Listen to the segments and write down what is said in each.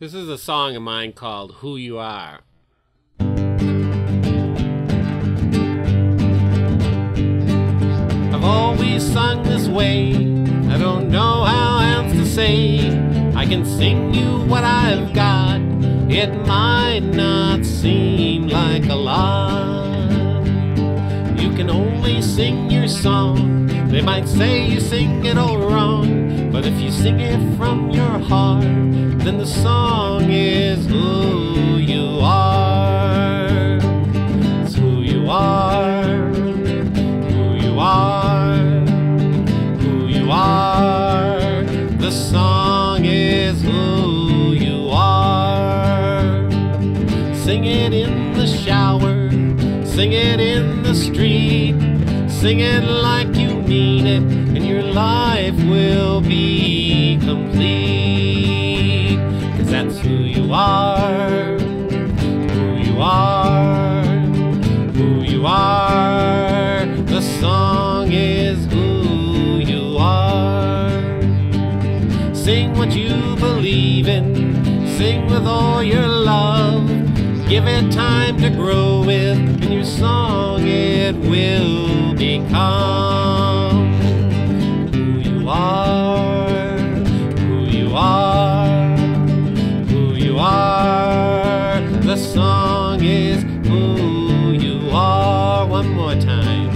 This is a song of mine called Who You Are. I've always sung this way, I don't know how else to say. I can sing you what I've got, it might not seem like a lot. You can only sing your song, they might say you sing it all wrong, but if you sing it from your heart, then the song is who you are. It's who you are, who you are, who you are. The song is who you are. Sing it in the shower, sing it in the street, sing it like you mean it, and your life will be complete. 'Cause that's who you are, who you are, who you are. The song is who you are. Sing what you believe in, sing with all your love. Give it time to grow with, and your song it will become. The song is who you are. One more time.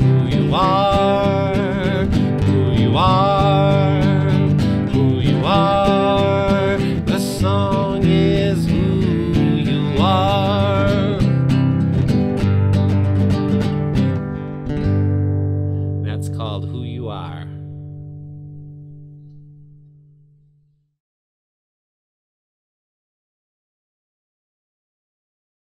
Who you are, who you are, who you are. The song is who you are. That's called Who You Are.